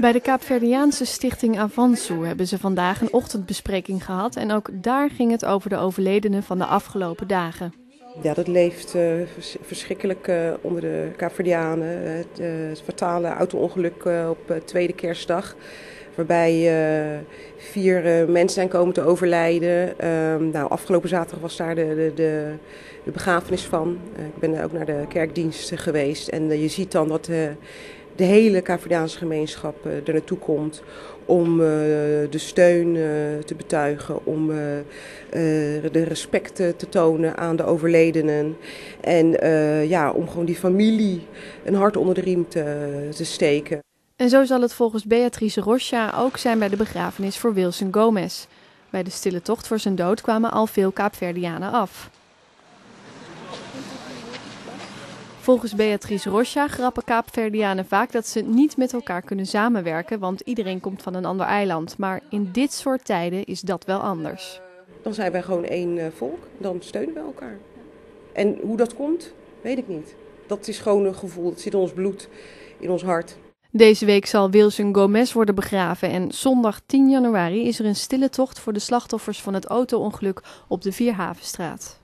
Bij de Kaapverdiaanse stichting Avansoe hebben ze vandaag een ochtendbespreking gehad en ook daar ging het over de overledenen van de afgelopen dagen. Ja, dat leeft verschrikkelijk onder de Kaapverdianen. Het fatale auto-ongeluk op tweede kerstdag, waarbij 4 mensen zijn komen te overlijden. Afgelopen zaterdag was daar de begrafenis van. Ik ben ook naar de kerkdienst geweest en je ziet dan dat de hele Kaapverdiaanse gemeenschap er naartoe komt om de steun te betuigen, om de respect te tonen aan de overledenen. En om gewoon die familie een hart onder de riem te steken. En zo zal het volgens Beatrijs Rocha ook zijn bij de begrafenis voor Wilson Gomez. Bij de stille tocht voor zijn dood kwamen al veel Kaapverdianen af. Volgens Beatrijs Rocha grappen Kaapverdianen vaak dat ze niet met elkaar kunnen samenwerken, want iedereen komt van een ander eiland. Maar in dit soort tijden is dat wel anders. Dan zijn wij gewoon één volk, dan steunen we elkaar. En hoe dat komt, weet ik niet. Dat is gewoon een gevoel, het zit in ons bloed, in ons hart. Deze week zal Wilson Gomez worden begraven en zondag 10 januari is er een stille tocht voor de slachtoffers van het auto-ongeluk op de Vierhavenstraat.